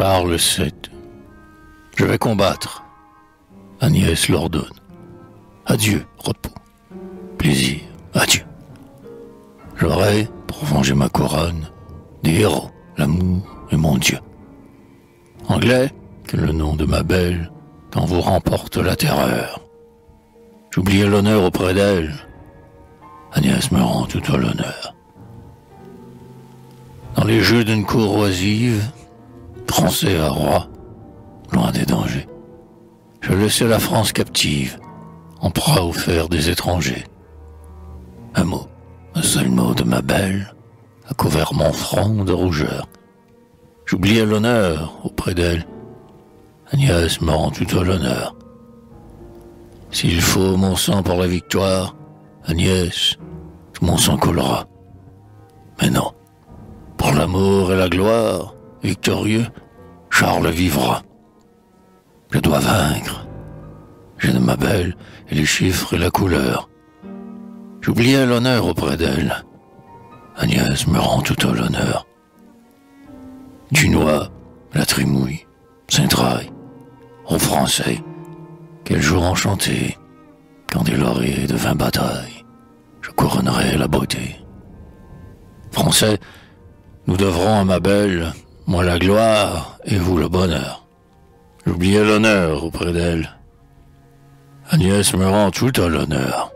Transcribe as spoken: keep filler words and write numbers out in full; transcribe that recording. Charles sept. Je vais combattre. Agnès l'ordonne. Adieu, repos. Plaisir, adieu. J'aurai, pour venger ma couronne, des héros, l'amour et mon Dieu. Anglais, que le nom de ma belle, quand vous remporte la terreur. J'oubliais l'honneur auprès d'elle. Agnès me rend tout à l'honneur. Dans les jeux d'une cour oisive, français à roi, loin des dangers, je laissais la France captive, en proie aux fers des étrangers. Un mot, un seul mot de ma belle, a couvert mon front de rougeur. J'oubliais l'honneur auprès d'elle. Agnès me rend tout à l'honneur. S'il faut mon sang pour la victoire, Agnès, tout mon sang coulera. Mais non, pour l'amour et la gloire, victorieux, Charles vivra. Je dois vaincre. J'ai de ma belle et les chiffres et la couleur. J'oubliais l'honneur auprès d'elle. Agnès me rend tout à l'honneur. Dunois, La Trimouille, Xaintrailles, aux Français, quel jour enchanté, quand des lauriers de vingt batailles, je couronnerai la beauté. Français, nous devrons à ma belle, moi la gloire et vous le bonheur. J'oubliais l'honneur auprès d'elle. Agnès me rend tout à l'honneur.